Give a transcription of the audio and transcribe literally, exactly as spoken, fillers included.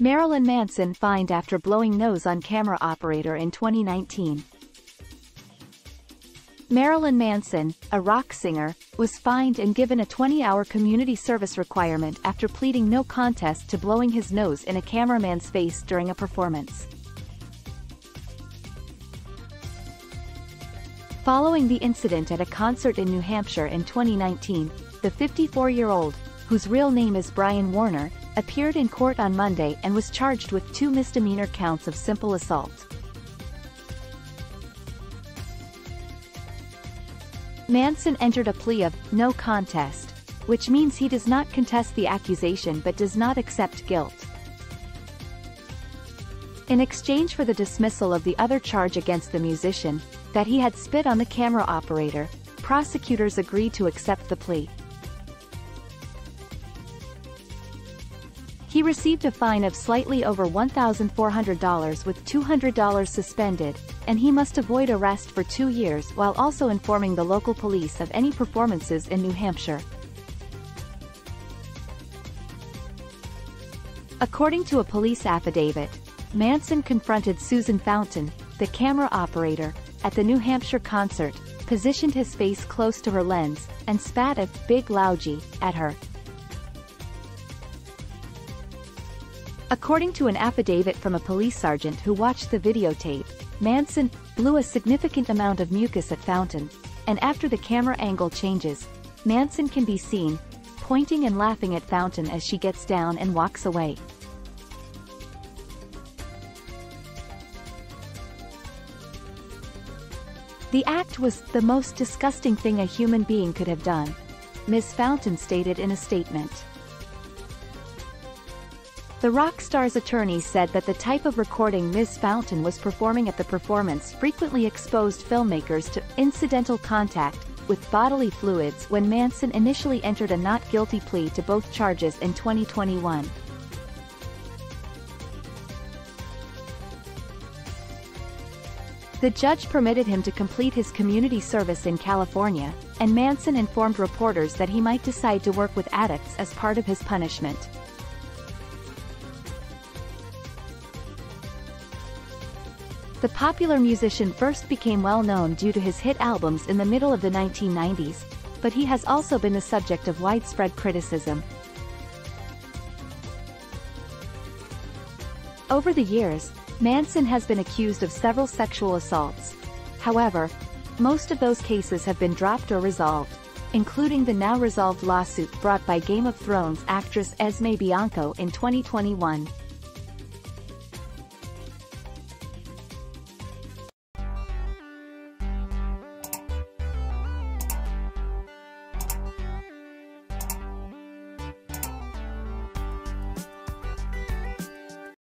Marilyn Manson fined after blowing nose on camera operator in twenty nineteen. Marilyn Manson, a rock singer, was fined and given a twenty-hour community service requirement after pleading no contest to blowing his nose in a cameraman's face during a performance. Following the incident at a concert in New Hampshire in twenty nineteen, the fifty-four-year-old, whose real name is Brian Warner, appeared in court on Monday and was charged with two misdemeanor counts of simple assault. Manson entered a plea of no contest, which means he does not contest the accusation but does not accept guilt. In exchange for the dismissal of the other charge against the musician, that he had spit on the camera operator, prosecutors agreed to accept the plea. He received a fine of slightly over one thousand four hundred dollars with two hundred dollars suspended, and he must avoid arrest for two years while also informing the local police of any performances in New Hampshire. According to a police affidavit, Manson confronted Susan Fountain, the camera operator, at the New Hampshire concert, positioned his face close to her lens, and spat a big loudie at her. According to an affidavit from a police sergeant who watched the videotape, Manson blew a significant amount of mucus at Fountain, and after the camera angle changes, Manson can be seen, pointing and laughing at Fountain as she gets down and walks away. The act was the most disgusting thing a human being could have done, Miz Fountain stated in a statement. The rock star's attorney said that the type of recording Miz Fountain was performing at the performance frequently exposed filmmakers to incidental contact with bodily fluids when Manson initially entered a not guilty plea to both charges in twenty twenty-one. The judge permitted him to complete his community service in California, and Manson informed reporters that he might decide to work with addicts as part of his punishment. The popular musician first became well known due to his hit albums in the middle of the nineteen nineties, but he has also been the subject of widespread criticism. Over the years, Manson has been accused of several sexual assaults. However, most of those cases have been dropped or resolved, including the now-resolved lawsuit brought by Game of Thrones actress Esme Bianco in twenty twenty-one.